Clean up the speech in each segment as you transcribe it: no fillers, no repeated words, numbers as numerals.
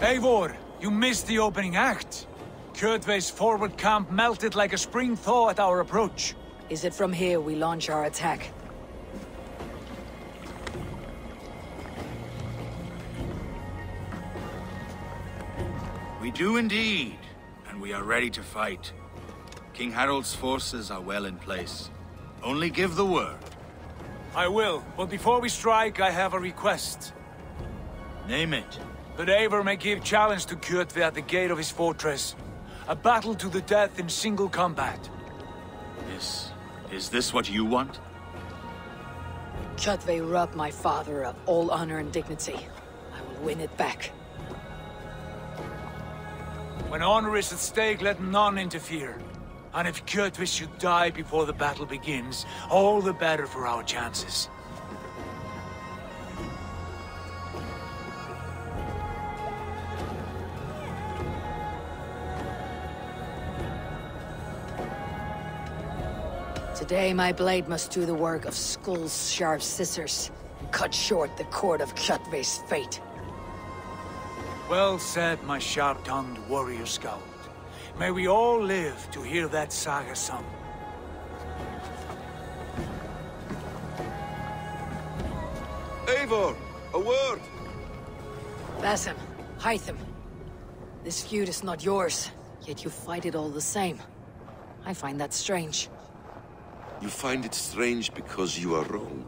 Eivor, you missed the opening act. Kjotve's forward camp melted like a spring thaw at our approach. Is it from here we launch our attack? We do indeed, and we are ready to fight. King Harald's forces are well in place. Only give the word. I will, but before we strike, I have a request. Name it. That Eivor may give challenge to Kjotve at the gate of his fortress. A battle to the death in single combat. Is this what you want? Kjotve robbed my father of all honor and dignity. I will win it back. When honor is at stake, let none interfere. And if Kjotve should die before the battle begins, all the better for our chances. Today, my blade must do the work of Skull's sharp scissors, and cut short the cord of Kjotve's fate. Well said, my sharp-tongued warrior Skull. May we all live to hear that saga sung. Eivor, a word! Basim, Hytham, this feud is not yours, yet you fight it all the same. I find that strange. You find it strange because you are wrong.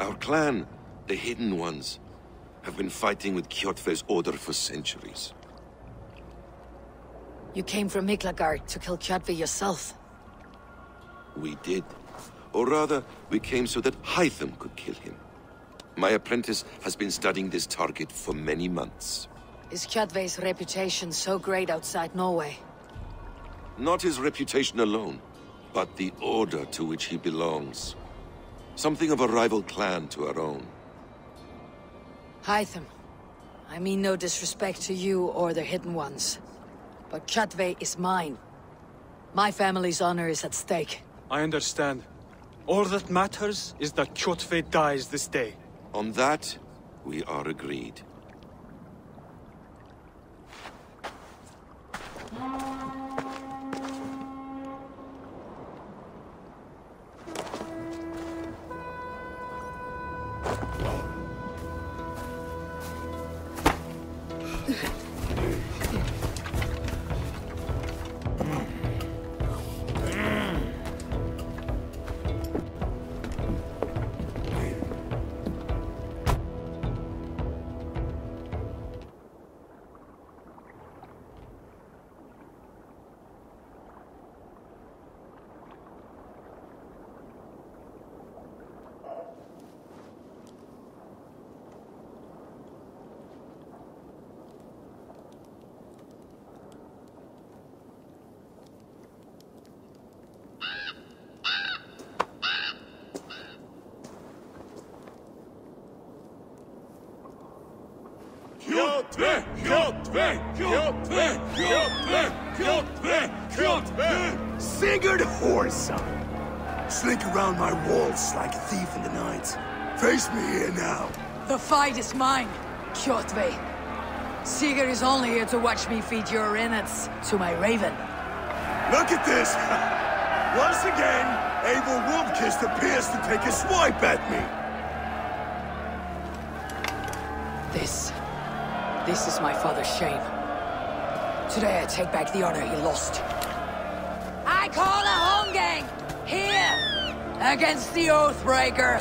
Our clan, the Hidden Ones, have been fighting with Kjotve's order for centuries. You came from Miklagard to kill Kjotve yourself. We did. Or rather, we came so that Hytham could kill him. My apprentice has been studying this target for many months. Is Kjotve's reputation so great outside Norway? Not his reputation alone, but the order to which he belongs. Something of a rival clan to our own. Hytham, I mean no disrespect to you or the Hidden Ones, but Kjotve is mine. My family's honor is at stake. I understand. All that matters is that Kjotve dies this day. On that, we are agreed. Sigurd whoreson! Slink around my walls like a thief in the night. Face me here now. The fight is mine, Kjotve. Sigurd is only here to watch me feed your innards to my raven. Look at this! Once again, Abel Wolfkist appears to take a swipe at me. This is my father's shame. Today I take back the honor he lost. I call a home gang! Here! Against the Oathbreaker!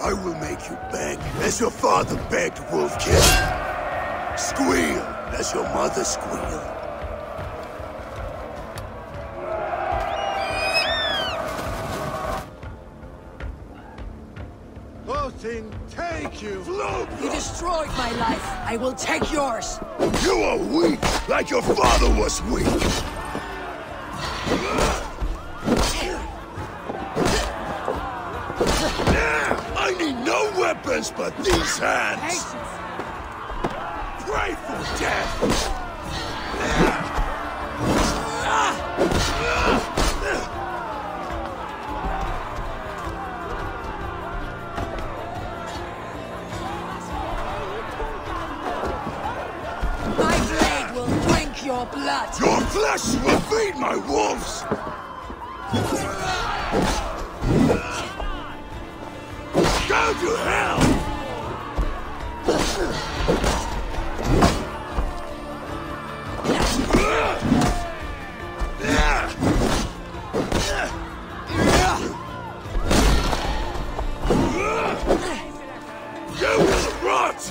I will make you beg, as your father begged, Wolfkist. Squeal, as your mother squealed. Nothing take you! Float! You destroyed my life! I will take yours! You are weak! Like your father was weak! I need no weapons but these hands! Patience. Pray for death! Blood. Your flesh will feed my wolves! Go to hell! You will rot!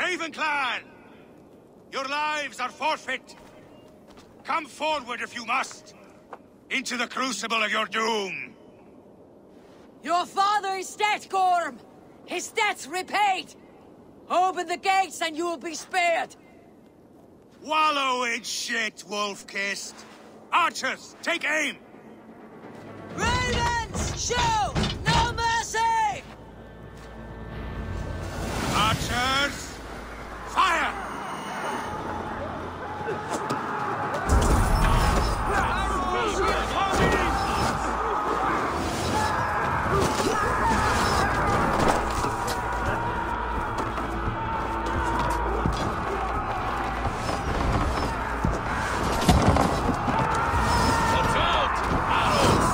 Raven Clan! Your lives are forfeit! Come forward if you must! Into the crucible of your doom! Your father is dead, Gorm! His debts repaid! Open the gates and you will be spared! Wallow in shit, Wolf-Kissed! Archers, take aim! Ravens, show! No mercy! Archers! Fire! Watch out! Arrows!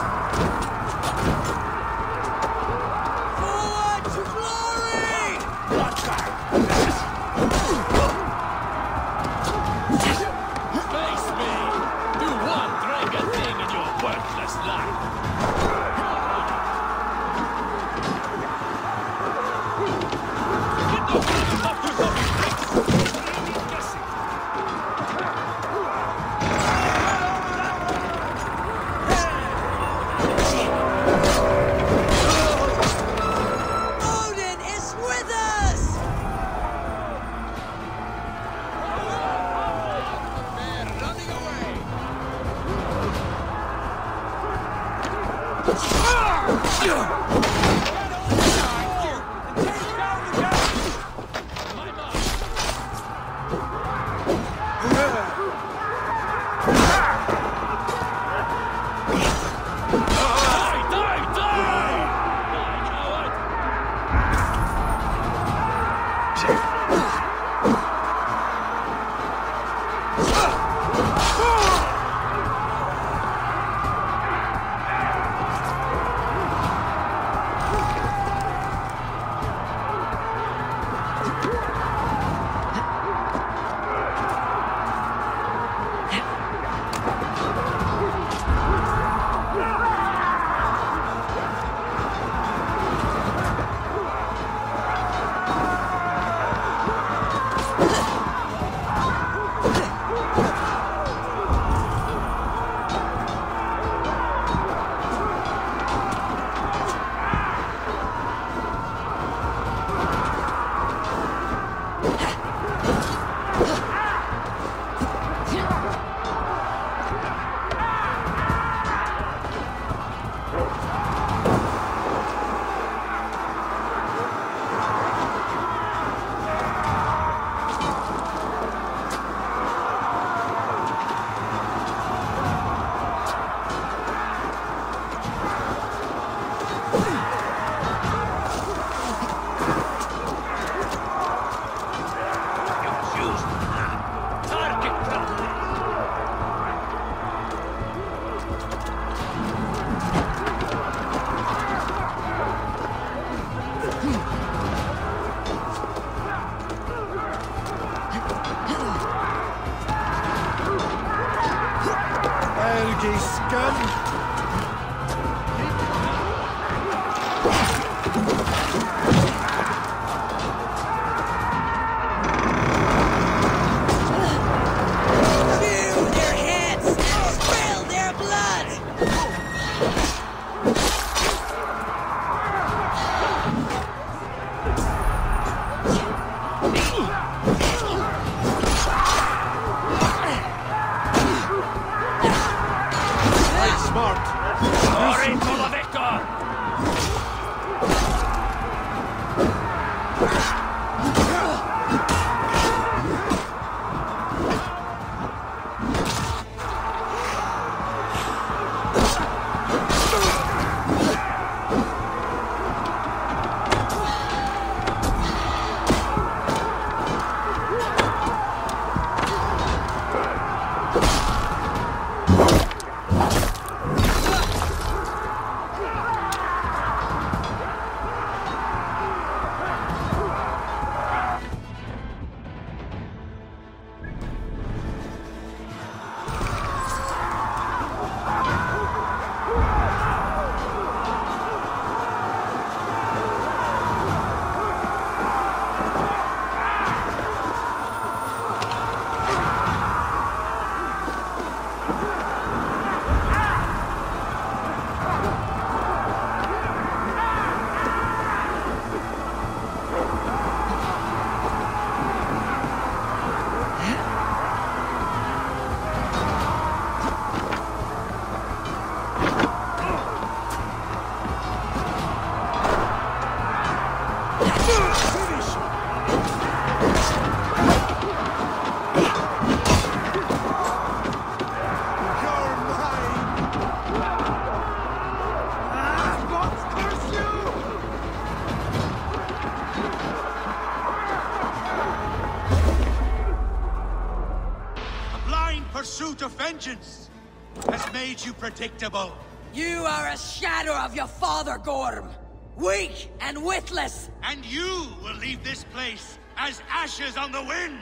Vengeance has made you predictable. You are a shadow of your father, Gorm. Weak and witless. And you will leave this place as ashes on the wind.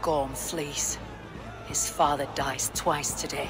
Gorm flees. His father dies twice today.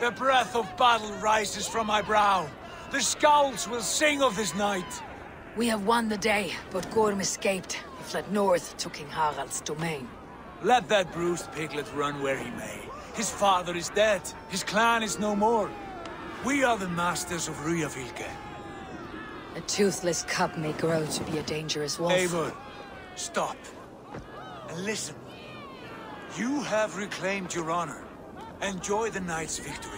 The breath of battle rises from my brow. The Skulls will sing of this night. We have won the day, but Gorm escaped and fled north to King Harald's domain. Let that bruised piglet run where he may. His father is dead. His clan is no more. We are the masters of Rygjafylke. A toothless cub may grow to be a dangerous wolf. Eivor, stop. And listen. You have reclaimed your honor. Enjoy the night's victory.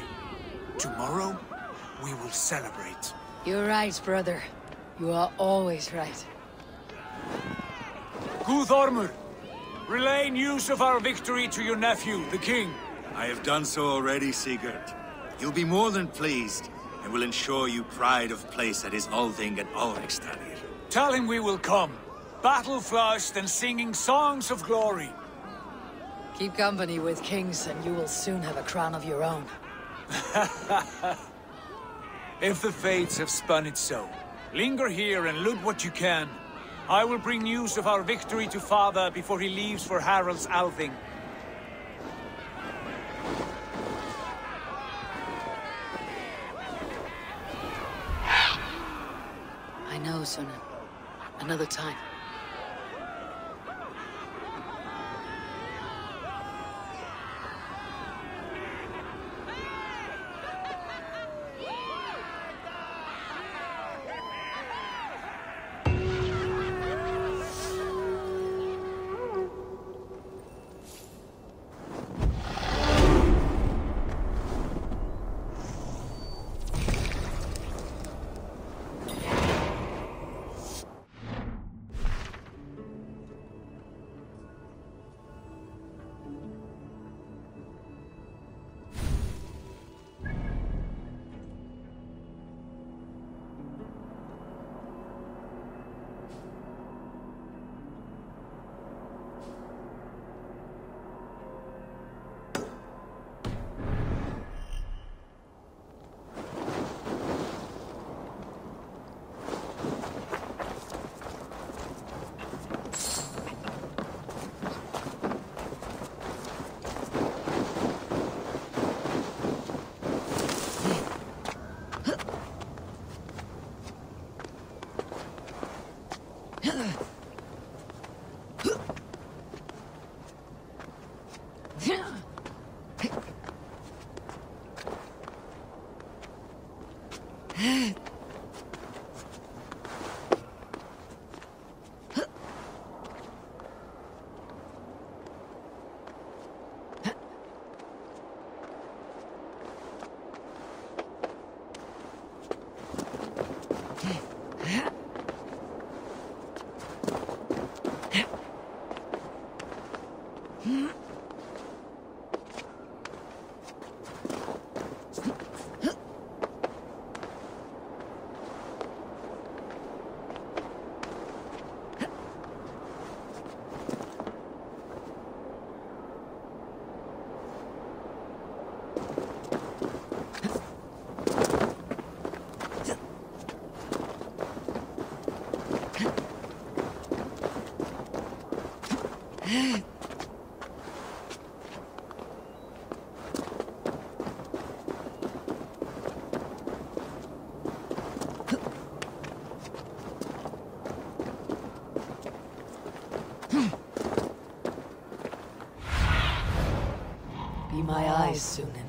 Tomorrow, we will celebrate. You're right, brother. You are always right. Guthormr, relay news of our victory to your nephew, the king. I have done so already, Sigurd. He'll be more than pleased, and will ensure you pride of place at his Alding and Alrekstad. Tell him we will come, battle-flushed and singing songs of glory. Keep company with kings, and you will soon have a crown of your own. If the fates have spun it so, linger here and loot what you can. I will bring news of our victory to father before he leaves for Harald's Althing. I know, Sunna. Another time. open my eyes, Sunan.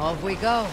Off we go.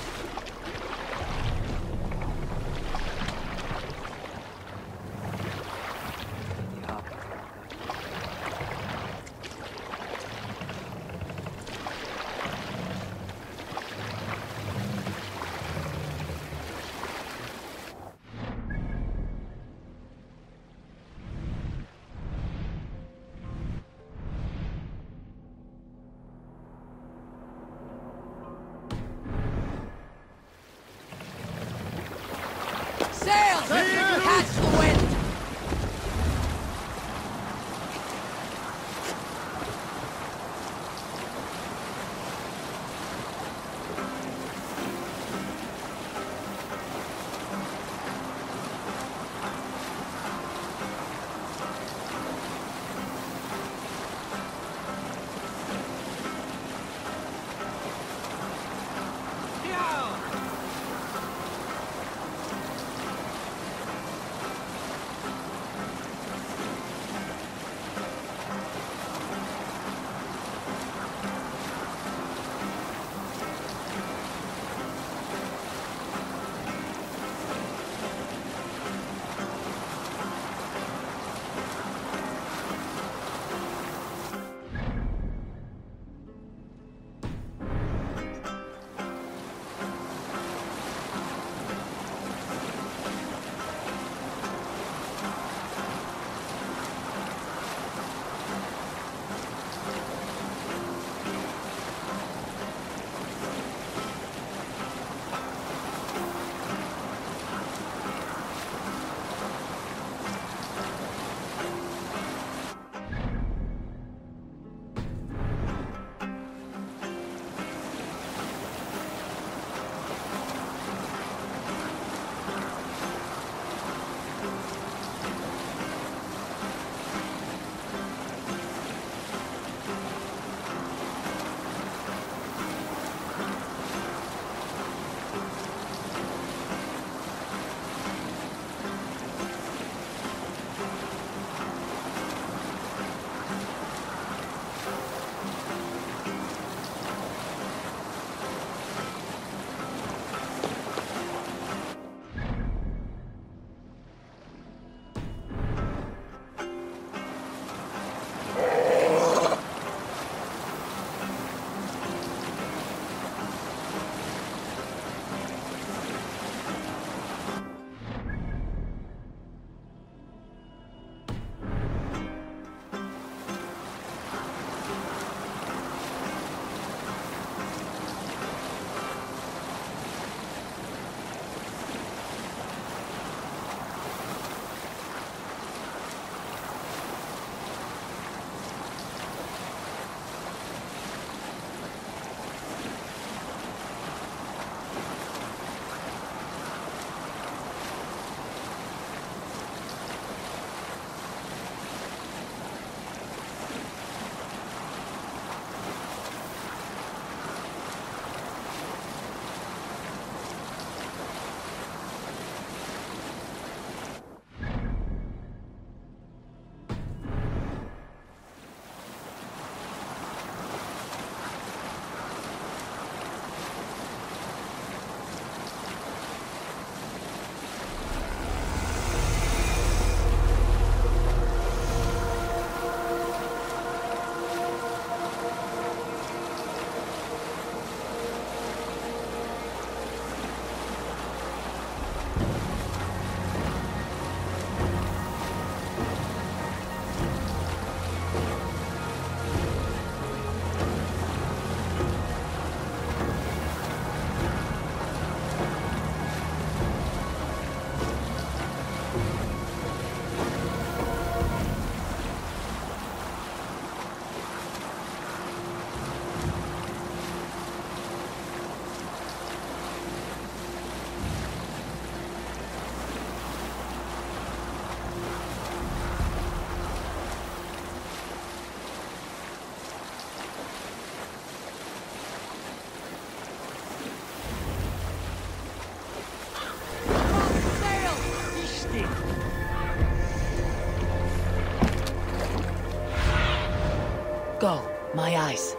Go, my eyes.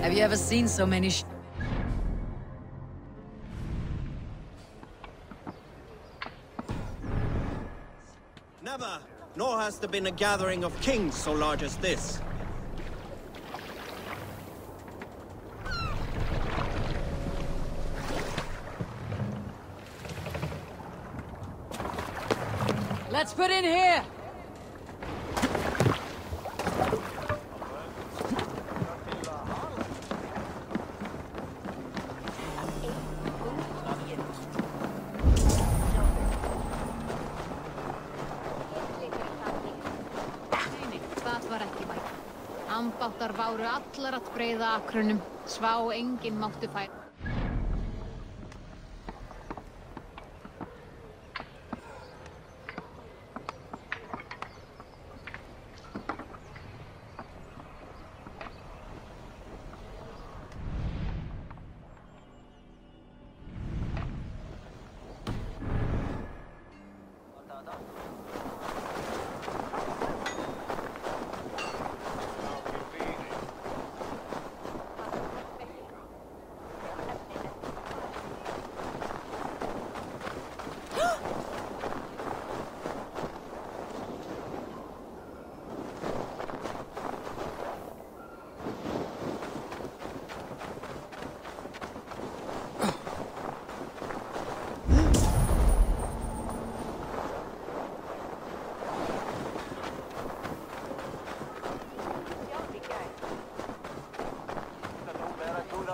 Have you ever seen so many Never, nor has there been a gathering of kings so large as this. Let's put in here!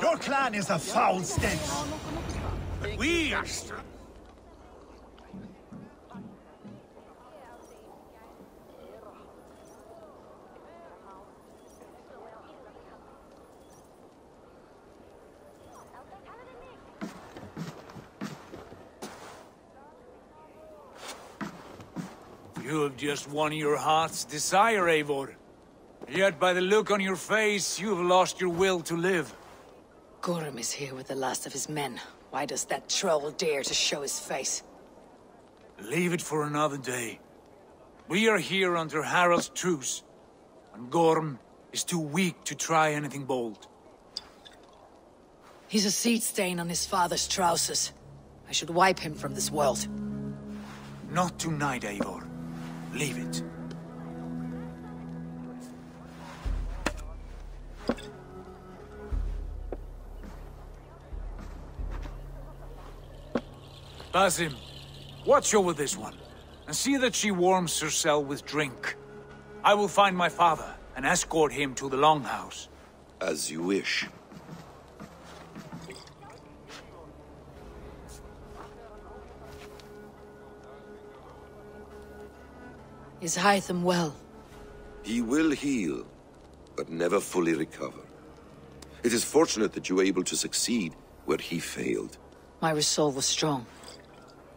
Your clan is a foul stench. But we are strong. You have just won your heart's desire, Eivor. Yet by the look on your face, you have lost your will to live. Gorm is here with the last of his men. Why does that troll dare to show his face? Leave it for another day. We are here under Harald's truce, and Gorm is too weak to try anything bold. He's a seed stain on his father's trousers. I should wipe him from this world. Not tonight, Eivor. Leave it. Basim, watch over this one, and see that she warms her cell with drink. I will find my father, and escort him to the Longhouse. As you wish. Is Hytham well? He will heal, but never fully recover. It is fortunate that you were able to succeed where he failed. My resolve was strong.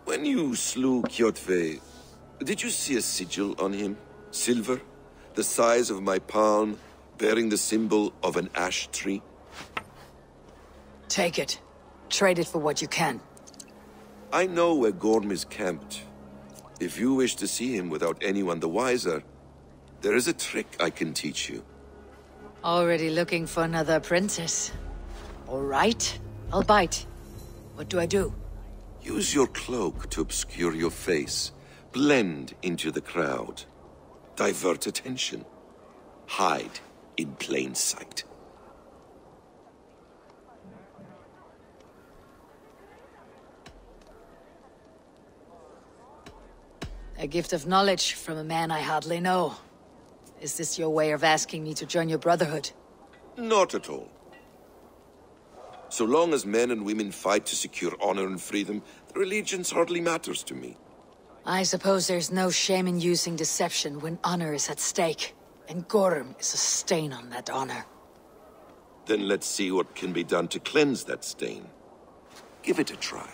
When you slew Kjotve, did you see a sigil on him? Silver, the size of my palm, bearing the symbol of an ash tree? Take it. Trade it for what you can. I know where Gorm is camped. If you wish to see him without anyone the wiser, there is a trick I can teach you. Already looking for another princess. All right, I'll bite. What do I do? Use your cloak to obscure your face. Blend into the crowd. Divert attention. Hide in plain sight. A gift of knowledge from a man I hardly know. Is this your way of asking me to join your brotherhood? Not at all. So long as men and women fight to secure honor and freedom, their allegiance hardly matters to me. I suppose there's no shame in using deception when honor is at stake, and Gorm is a stain on that honor. Then let's see what can be done to cleanse that stain. Give it a try.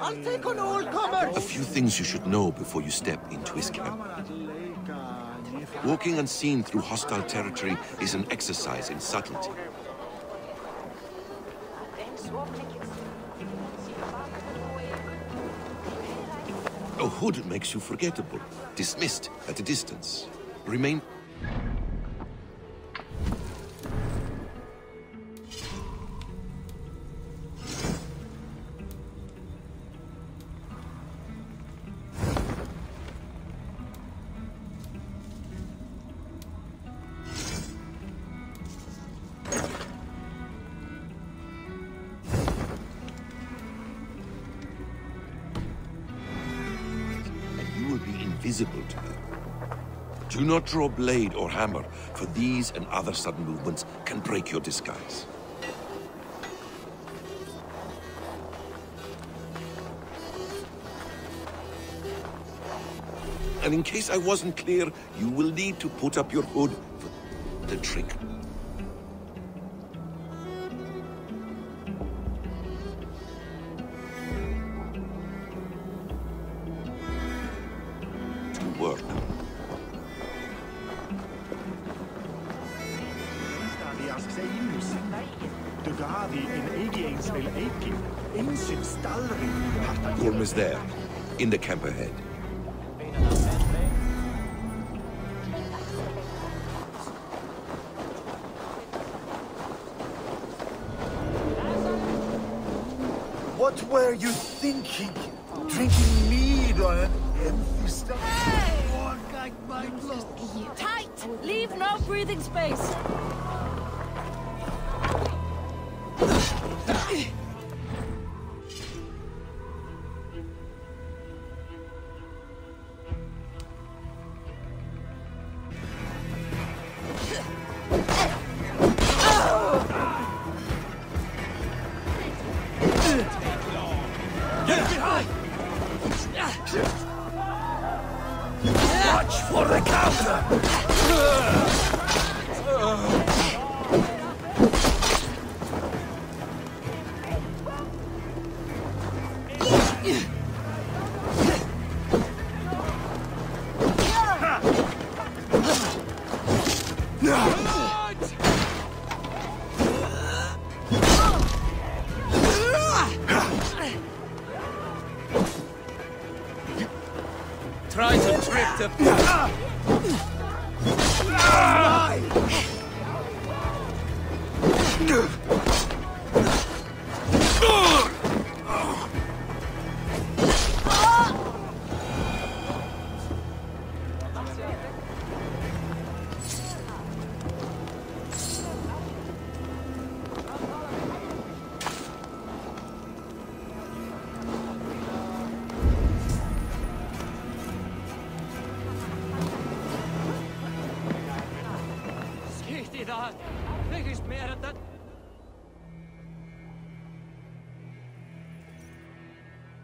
I'll take on all comers! A few things you should know before you step into his camp. Walking unseen through hostile territory is an exercise in subtlety. A hood makes you forgettable, dismissed at a distance. Remain... visible to them. Do not draw blade or hammer, for these and other sudden movements can break your disguise. And in case I wasn't clear, you will need to put up your hood for the trick. Gorm is there, in the camp ahead. What were you thinking? Drinking mead on an empty stomach? Hey! Walk like my blood. Tight! Leave no breathing space!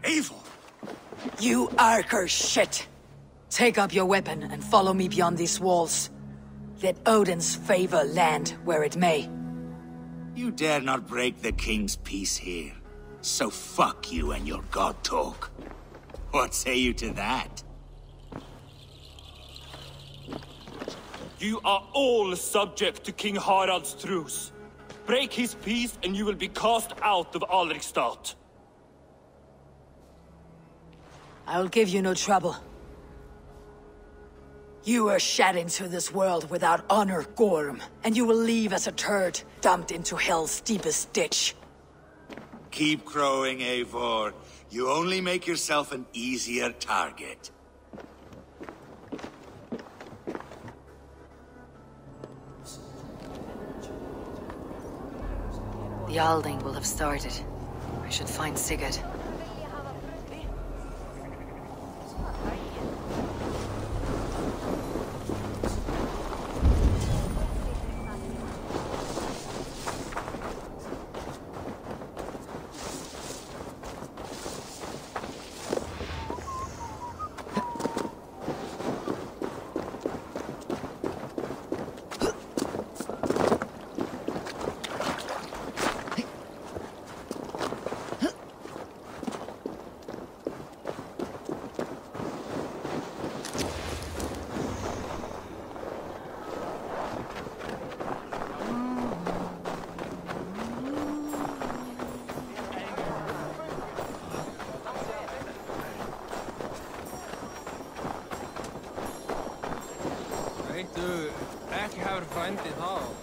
Eivor! You Arker shit! Take up your weapon and follow me beyond these walls. Let Odin's favor land where it may. You dare not break the king's peace here. So fuck you and your god talk. What say you to that? You are all subject to King Harald's truce. Break his peace and you will be cast out of Alrekstad. I'll give you no trouble. You were shed into this world without honor, Gorm, and you will leave as a turd, dumped into hell's deepest ditch. Keep crowing, Eivor. You only make yourself an easier target. The Alding will have started. I should find Sigurd. you have found it all.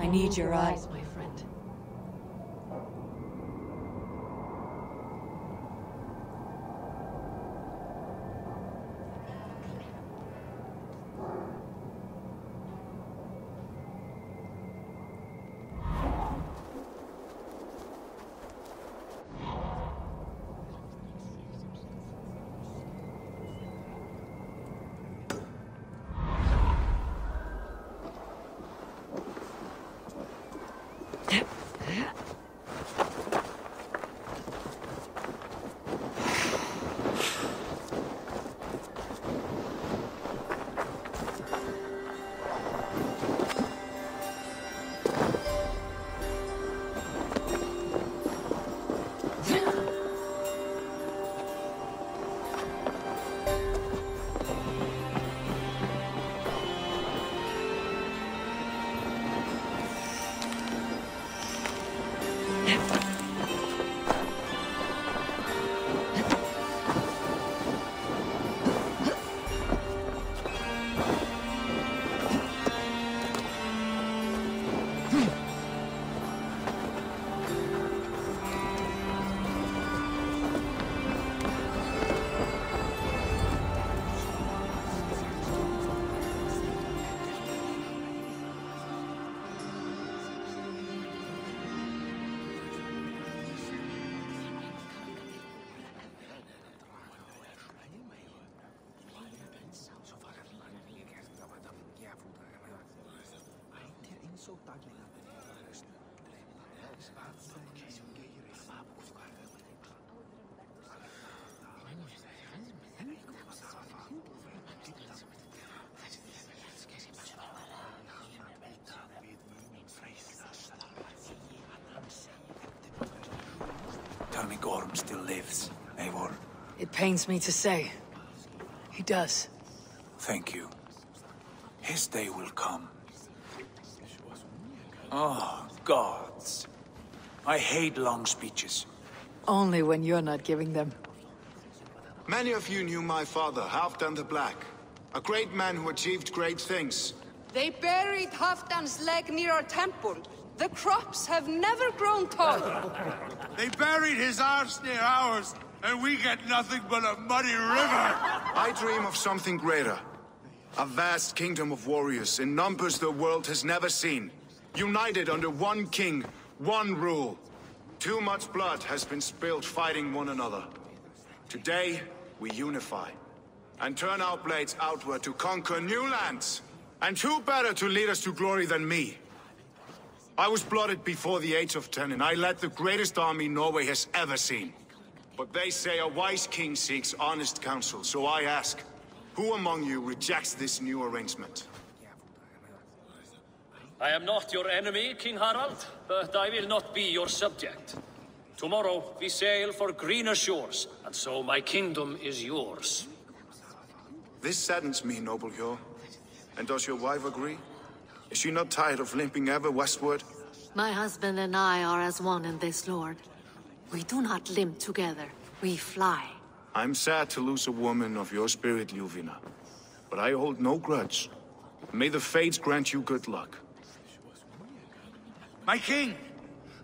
I need your eyes, my friend. Tell me Gorm still lives, Eivor. It pains me to say. He does. Thank you. His day will come. Oh, gods. I hate long speeches. Only when you're not giving them. Many of you knew my father, Halfdan the Black. A great man who achieved great things. They buried Halfdan's leg near our temple. The crops have never grown tall. They buried his arse near ours, and we get nothing but a muddy river. I dream of something greater. A vast kingdom of warriors in numbers the world has never seen. United under one king, one rule. Too much blood has been spilled fighting one another. Today, we unify. And turn our blades outward to conquer new lands. And who better to lead us to glory than me? I was blooded before the age of 10, and I led the greatest army Norway has ever seen. But they say a wise king seeks honest counsel, so I ask, who among you rejects this new arrangement? I am not your enemy, King Harald, but I will not be your subject. Tomorrow we sail for greener shores, and so my kingdom is yours. This saddens me, noble Yor. And does your wife agree? Is she not tired of limping ever westward? My husband and I are as one in this, Lord. We do not limp together, we fly. I'm sad to lose a woman of your spirit, Ljuvina. But I hold no grudge. May the fates grant you good luck. My king,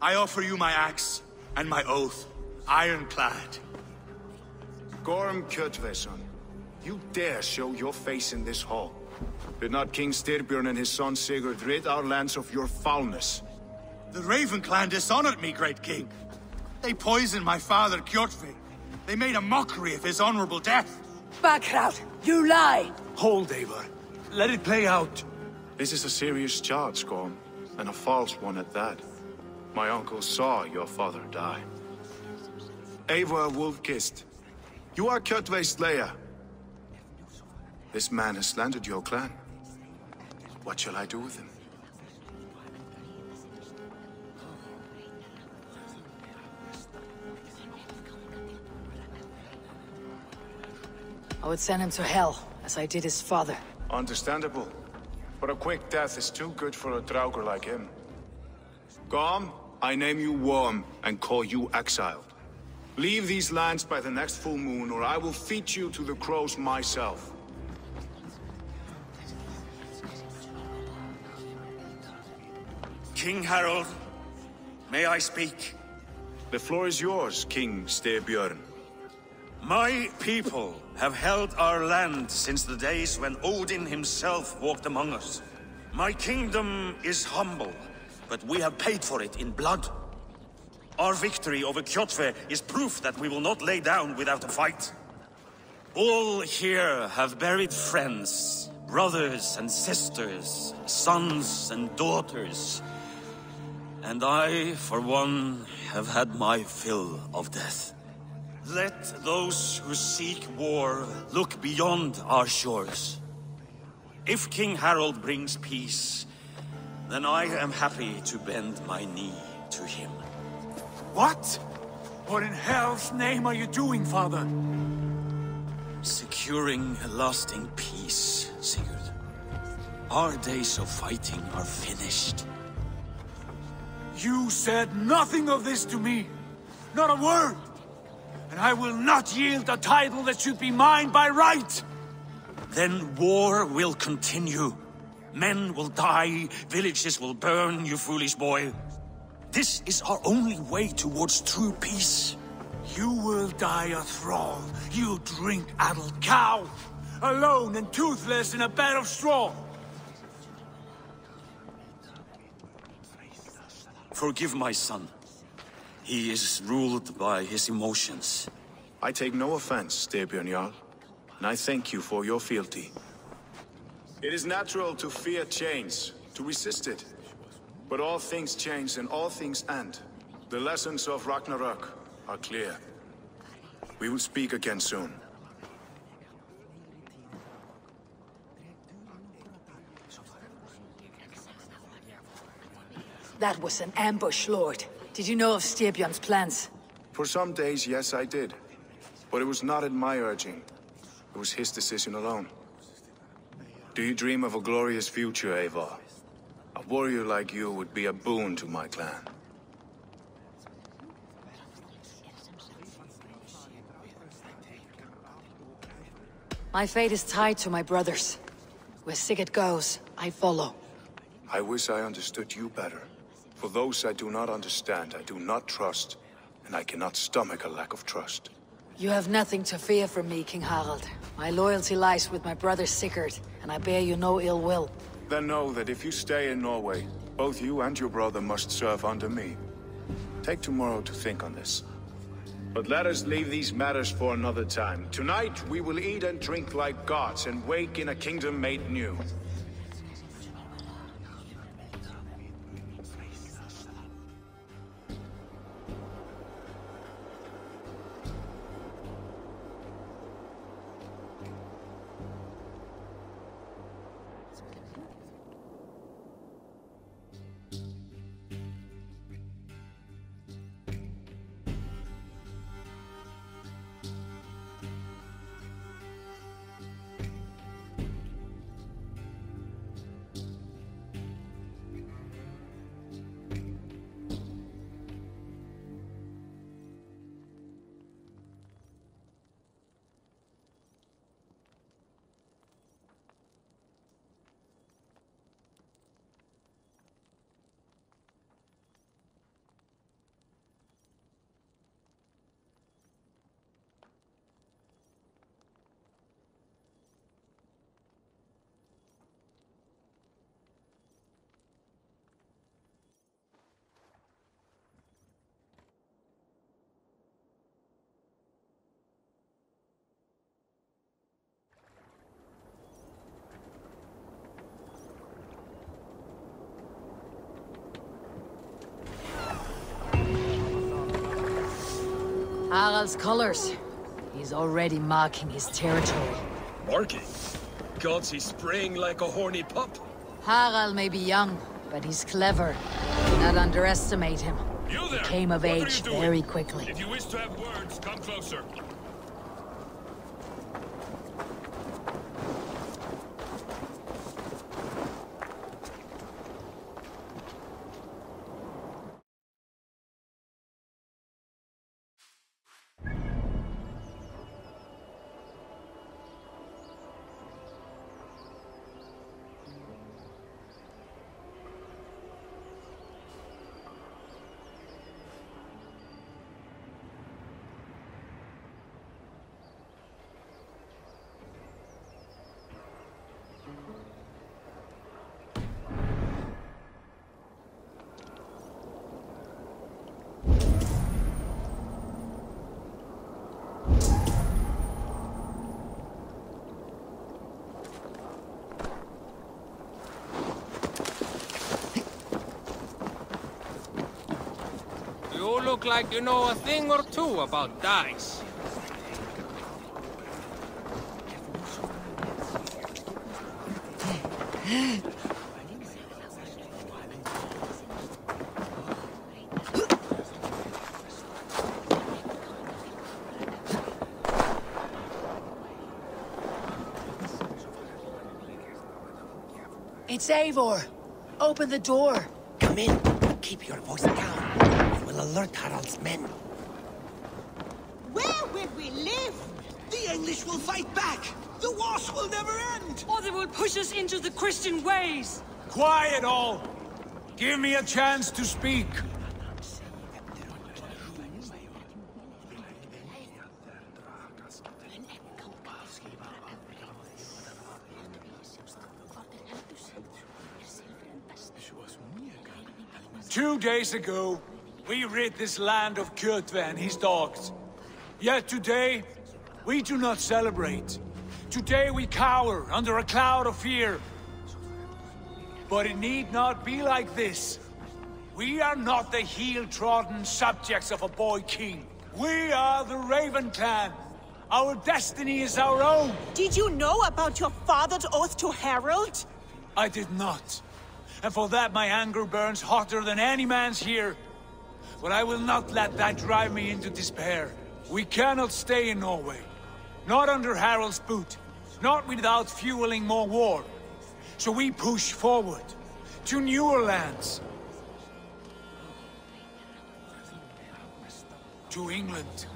I offer you my axe and my oath, ironclad. Gorm Kjotve, son, you dare show your face in this hall. Did not King Styrbjorn and his son Sigurd rid our lands of your foulness? The Raven Clan dishonored me, great king. They poisoned my father Kjotve. They made a mockery of his honorable death. Background, you lie! Hold, Eivor. Let it play out. This is a serious charge, Gorm. And a false one at that. My uncle saw your father die. Eivor Wolf-Kissed, you are Kjotve's slayer. This man has slandered your clan. What shall I do with him? I would send him to hell, as I did his father. Understandable. But a quick death is too good for a Draugr like him. Gorm, I name you Worm, and call you exiled. Leave these lands by the next full moon, or I will feed you to the crows myself. King Harald, may I speak? The floor is yours, King Styrbjorn. My people have held our land since the days when Odin himself walked among us. My kingdom is humble, but we have paid for it in blood. Our victory over Kjotve is proof that we will not lay down without a fight. All here have buried friends, brothers and sisters, sons and daughters. And I, for one, have had my fill of death. Let those who seek war look beyond our shores. If King Harald brings peace, then I am happy to bend my knee to him. What? What in hell's name are you doing, Father? Securing a lasting peace, Sigurd. Our days of fighting are finished. You said nothing of this to me. Not a word. And I will not yield a title that should be mine by right! Then war will continue. Men will die, villages will burn, you foolish boy. This is our only way towards true peace. You will die a thrall, you drink-addled cow! Alone and toothless in a bed of straw! Forgive my son. He is ruled by his emotions. I take no offense, Styrbjorn Jarl, and I thank you for your fealty. It is natural to fear change, to resist it. But all things change and all things end. The lessons of Ragnarok are clear. We will speak again soon. That was an ambush, Lord. Did you know of Styrbjorn's plans? For some days, yes, I did. But it was not at my urging. It was his decision alone. Do you dream of a glorious future, Eivor? A warrior like you would be a boon to my clan. My fate is tied to my brother's. Where Sigurd goes, I follow. I wish I understood you better. For those I do not understand, I do not trust, and I cannot stomach a lack of trust. You have nothing to fear from me, King Harald. My loyalty lies with my brother Sigurd, and I bear you no ill will. Then know that if you stay in Norway, both you and your brother must serve under me. Take tomorrow to think on this. But let us leave these matters for another time. Tonight we will eat and drink like gods, and wake in a kingdom made new. Harald's colors. He's already marking his territory. Marking? Gods, he's spraying like a horny pup. Harald may be young, but he's clever. Do not underestimate him. You there! He came of age very quickly. If you wish to have words, come closer. look like you know a thing or two about dice. It's Eivor! Open the door! Come in. Keep your voice down. It will alert Harald's men. Where will we live? The English will fight back! The wars will never end! Or they will push us into the Christian ways! Quiet all! Give me a chance to speak! Days ago, we rid this land of Kjotve and his dogs. Yet today, we do not celebrate. Today we cower under a cloud of fear. But it need not be like this. We are not the heel-trodden subjects of a boy king. We are the Raven Clan. Our destiny is our own. Did you know about your father's oath to Harald? I did not. And for that my anger burns hotter than any man's here. But I will not let that drive me into despair. We cannot stay in Norway. Not under Harald's boot. Not without fueling more war. So we push forward. To newer lands. To England.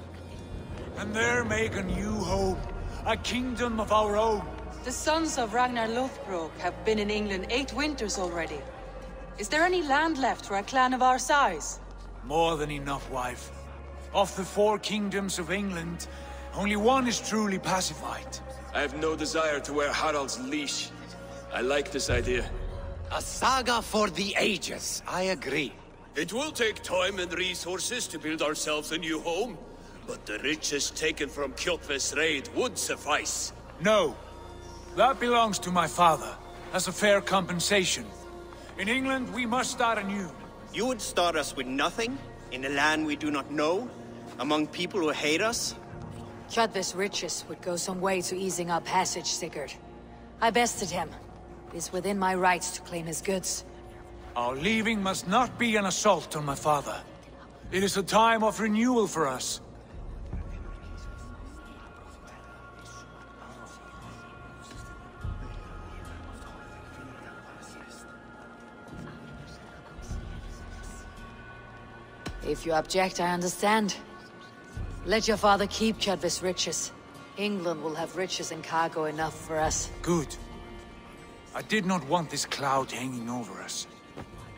And there make a new home. A kingdom of our own. The sons of Ragnar Lothbrok have been in England 8 winters already. Is there any land left for a clan of our size? More than enough, wife. Of the 4 kingdoms of England, only one is truly pacified. I have no desire to wear Harald's leash. I like this idea. A saga for the ages, I agree. It will take time and resources to build ourselves a new home, but the riches taken from Kjotve's raid would suffice. No. That belongs to my father, as a fair compensation. In England, we must start anew. You would start us with nothing? In a land we do not know? Among people who hate us? Kjotve's riches would go some way to easing our passage, Sigurd. I bested him. It is within my rights to claim his goods. Our leaving must not be an assault on my father. It is a time of renewal for us. If you object, I understand. Let your father keep Kjotve's riches. England will have riches and cargo enough for us. Good. I did not want this cloud hanging over us.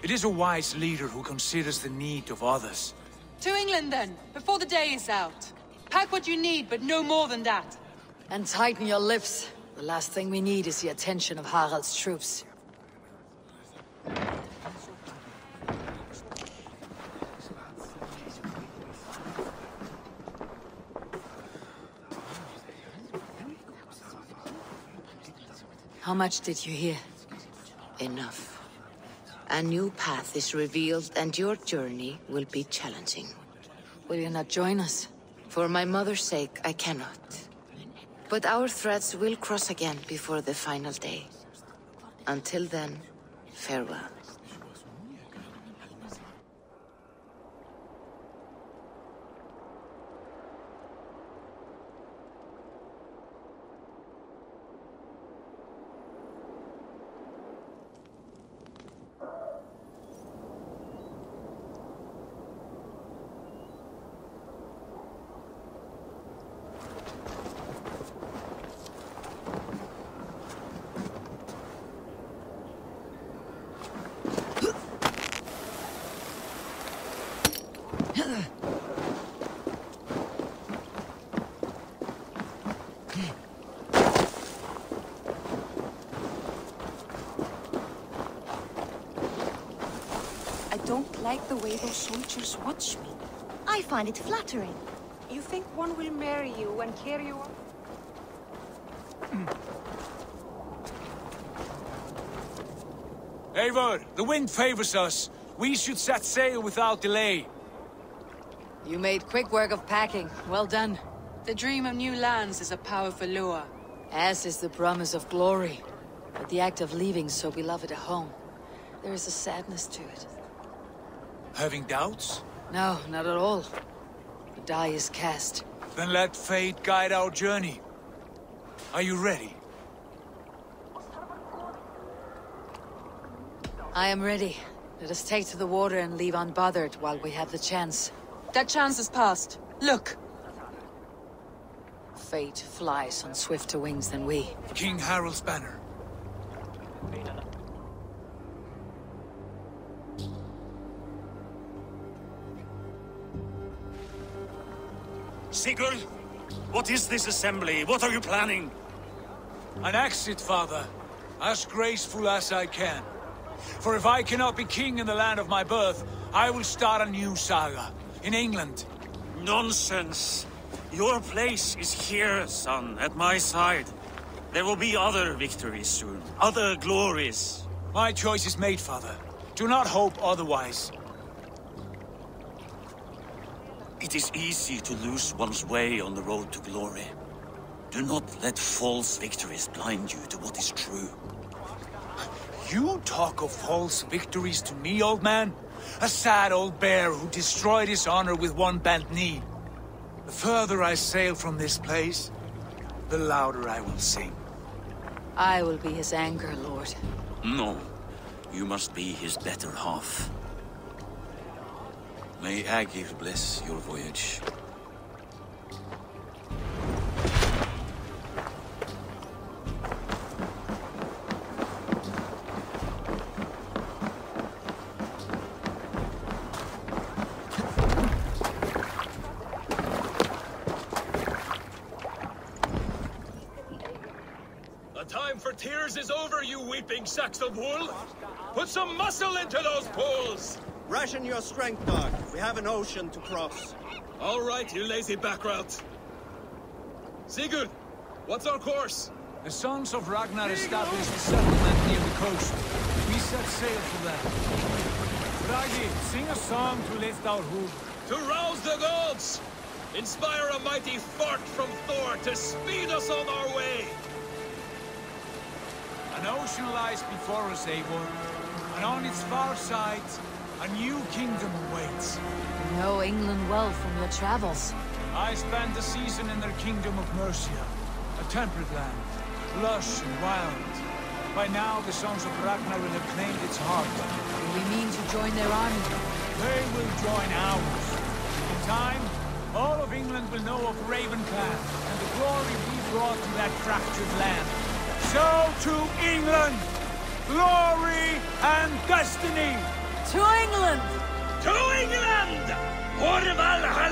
It is a wise leader who considers the need of others. To England then, before the day is out. Pack what you need, but no more than that. And tighten your lips. The last thing we need is the attention of Harald's troops. How much did you hear? Enough. A new path is revealed, and your journey will be challenging. Will you not join us? For my mother's sake, I cannot. But our threads will cross again before the final day. Until then, farewell. Like the way those soldiers watch me. I find it flattering. You think one will marry you and carry you off? Eivor, the wind favors us. We should set sail without delay. You made quick work of packing. Well done. The dream of new lands is a powerful lure. As is the promise of glory. But the act of leaving so beloved a home, there is a sadness to it. Having doubts? No, not at all. The die is cast. Then let fate guide our journey. Are you ready? I am ready. Let us take to the water and leave unbothered while we have the chance. That chance is past. Look! Fate flies on swifter wings than we. King Harald's banner. Sigurd, what is this assembly? What are you planning? An exit, father. As graceful as I can. For if I cannot be king in the land of my birth, I will start a new saga. In England. Nonsense. Your place is here, son, at my side. There will be other victories soon. Other glories. My choice is made, father. Do not hope otherwise. It is easy to lose one's way on the road to glory. Do not let false victories blind you to what is true. You talk of false victories to me, old man? A sad old bear who destroyed his honor with one bent knee. The further I sail from this place, the louder I will sing. I will be his anger, Lord. No, you must be his better half. May Ægir bless your voyage. The time for tears is over, you weeping sacks of wool! Put some muscle into those pools! Ration your strength, dog. We have an ocean to cross. All right, you lazy backrout. Sigurd, what's our course? The sons of Ragnar established a settlement near the coast. We set sail for them. Bragi, sing a song to lift our hoof. To rouse the gods! Inspire a mighty fart from Thor to speed us on our way! An ocean lies before us, Eivor. And on its far side, a new kingdom awaits. You know England well from your travels. I spent a season in their kingdom of Mercia, a temperate land, lush and wild. By now, the sons of Ragnar will have claimed its heart. We mean to join their army. They will join ours. In time, all of England will know of Raven Clan and the glory we brought to that fractured land. So to England, glory and destiny. To England! To England! For Valhalla!